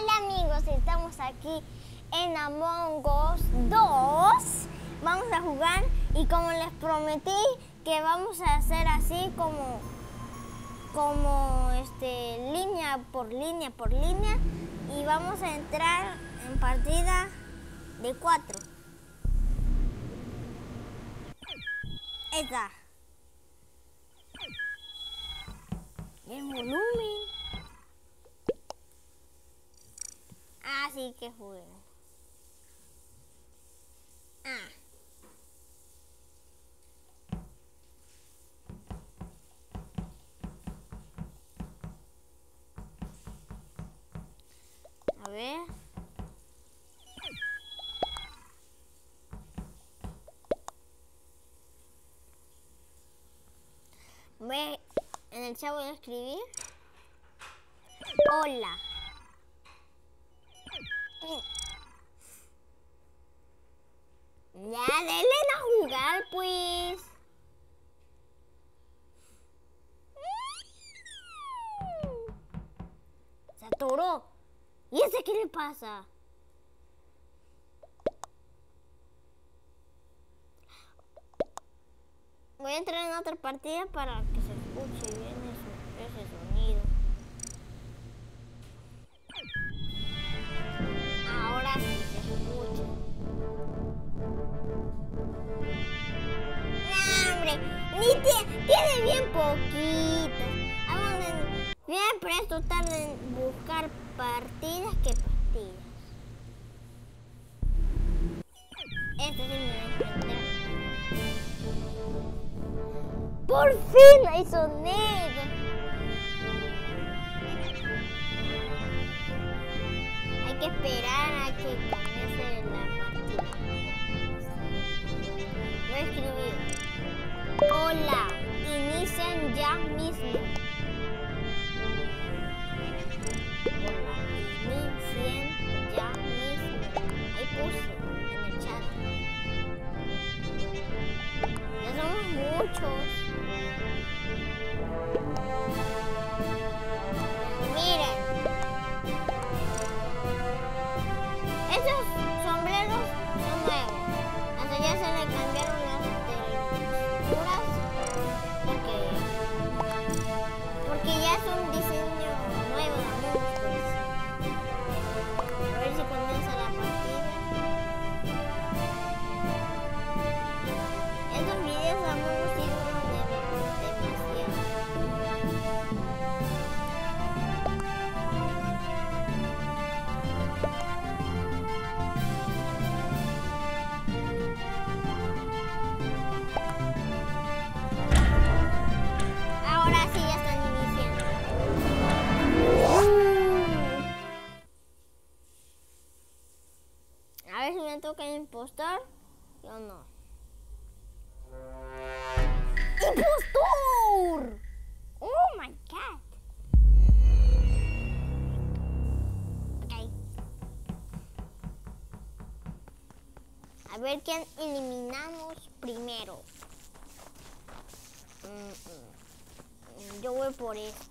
Hola amigos, estamos aquí en Among Us 2. Vamos a jugar y como les prometí que vamos a hacer así como línea por línea por línea, y vamos a entrar en partida de 4. Esta. El volumen. Así que juguemos. A ver. Ve, en el chat voy a escribir. Hola. Ya, denle a jugar, pues. Se atoró. ¿Y ese qué le pasa? Voy a entrar en otra partida para que se escuche bien ese sonido. Ahora sí se escucha. ¡No, hombre! Tiene bien poquito. Siempre esto tarda en buscar partidas que partidas. Este sí me lo encontré. ¡Por fin hay sonido! Hay que esperar a que comience la partida. Voy a escribir. Hola, inician ya mismo. Hola, inician ya mismo. Ahí puse en el chat. Ya somos muchos. Miren, esos sombreros son nuevos. Hasta ya se le cambiaron las texturas porque ya es un diseño nuevo de muchos. A ver si comienza la partida. Estos videos de Among Us toca el impostor, yo no. ¡Impostor! ¡Oh, my God! Ok. A ver quién eliminamos primero. Yo voy por esto.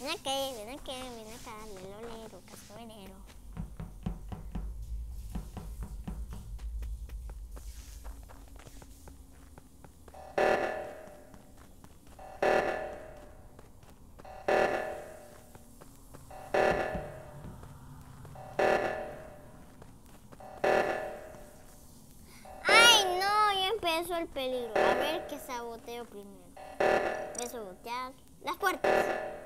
Ven acá, lolero, cascabelero. El peligro, a ver qué saboteo primero. Voy a sabotear las puertas. Las puertas.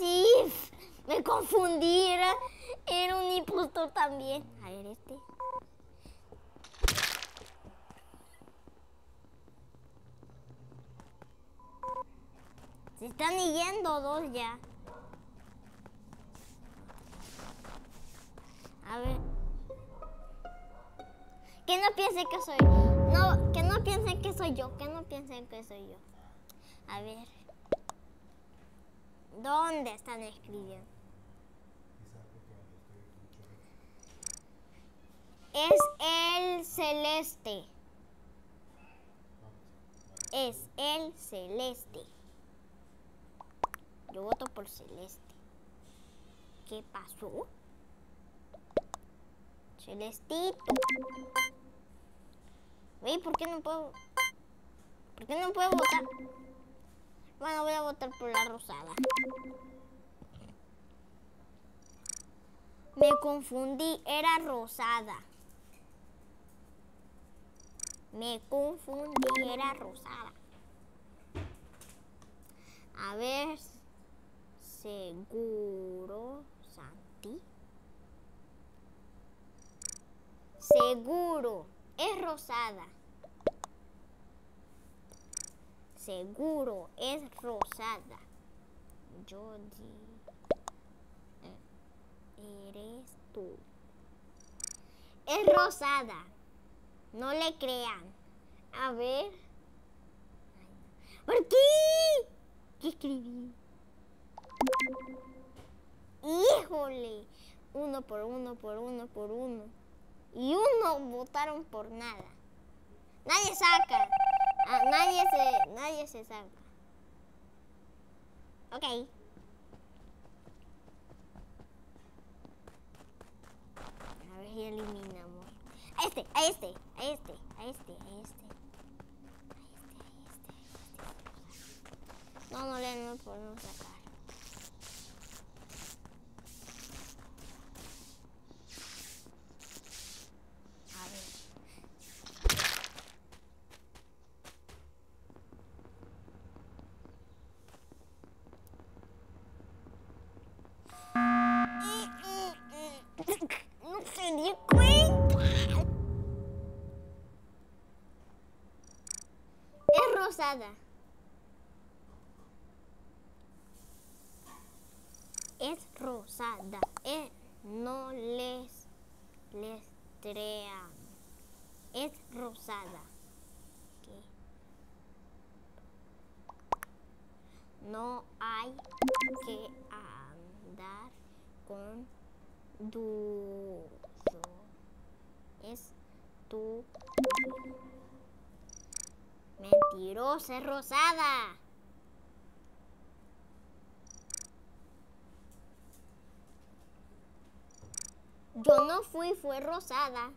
Sí, me confundí, era un impostor también. A ver este. Se están yendo 2 ya. A ver. Que no piensen que soy yo. No, que no piensen que soy yo. Que no piensen que soy yo. A ver. ¿Dónde están escribiendo? Es el celeste. Es el celeste. Yo voto por celeste. ¿Qué pasó? Celestito. Oye, ¿por qué no puedo? ¿Por qué no puedo votar? Bueno, voy a votar por la rosada. Me confundí, era rosada. Me confundí, era rosada. A ver, seguro, Santi. Seguro, es rosada. Seguro, es rosada. Yo digo, eres tú. Es rosada. No le crean. A ver. ¿Por qué? ¿Qué escribí? ¡Híjole! Uno por uno, por uno, por uno. Y uno votaron por nada. Nadie saca. Ah, nadie se saca. Ok. A ver si eliminamos. A este, a este, a este, a este, a este. No, no le podemos sacar. A ver. No se dio cuenta. Es rosada. Es rosada, no les crean. Es rosada. Okay. No hay que andar con dudas. Es tu mentirosa, es rosada. Yo no fui, fue rosada.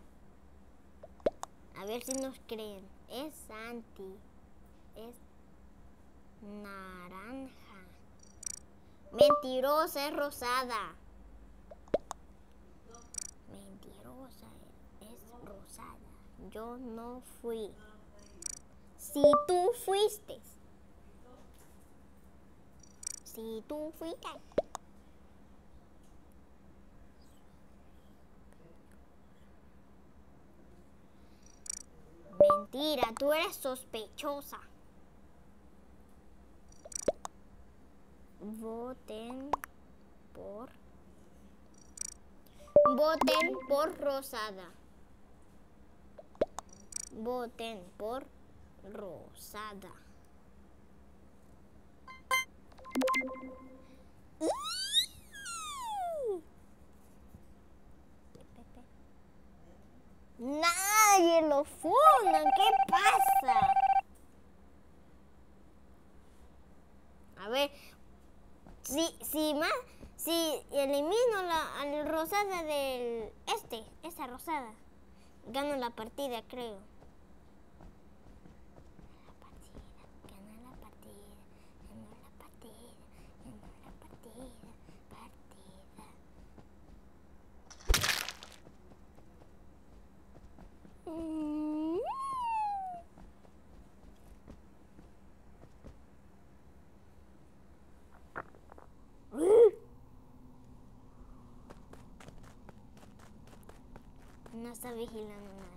A ver si nos creen. Es Santi. Es naranja. Mentirosa, es rosada. Mentirosa, es rosada. Yo no fui. Si tú fuiste. Si tú fuiste. Mentira, tú eres sospechosa. Voten por rosada. Voten por rosada. Nadie lo funda, ¿qué pasa? A ver, si elimino la rosada del esa rosada, gano la partida, creo. No está vigilando nadie.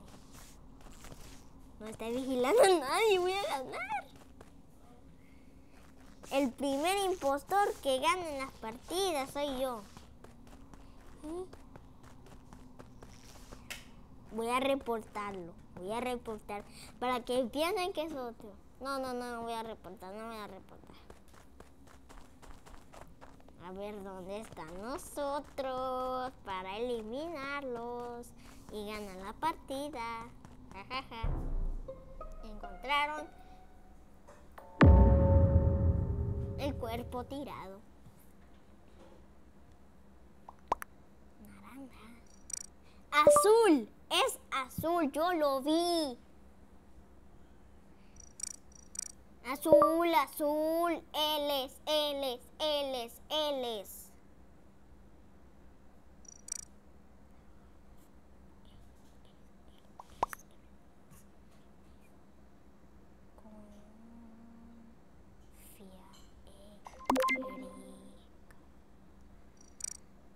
No está vigilando nadie. Voy a ganar. El primer impostor que gana en las partidas soy yo. Voy a reportarlo. Voy a reportar para que piensen que es otro. No, no, no, no voy a reportar, no voy a reportar. A ver dónde están nosotros para eliminarlos y ganar la partida. Jajaja. Encontraron el cuerpo tirado. Naranja. Azul. Es azul, yo lo vi. Azul, azul, él es.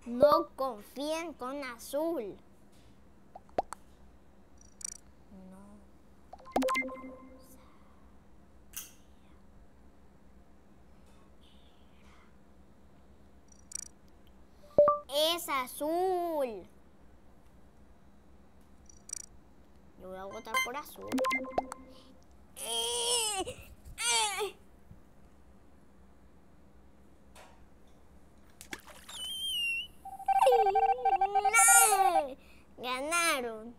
No confíen con azul. Es azul. Yo voy a votar por azul. Ganaron.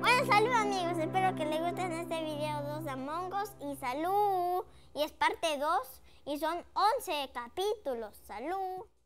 Bueno, salud amigos. Espero que les gusten este video 2 de Among Us y salud. Y es parte 2 y son 11 capítulos. ¡Salud!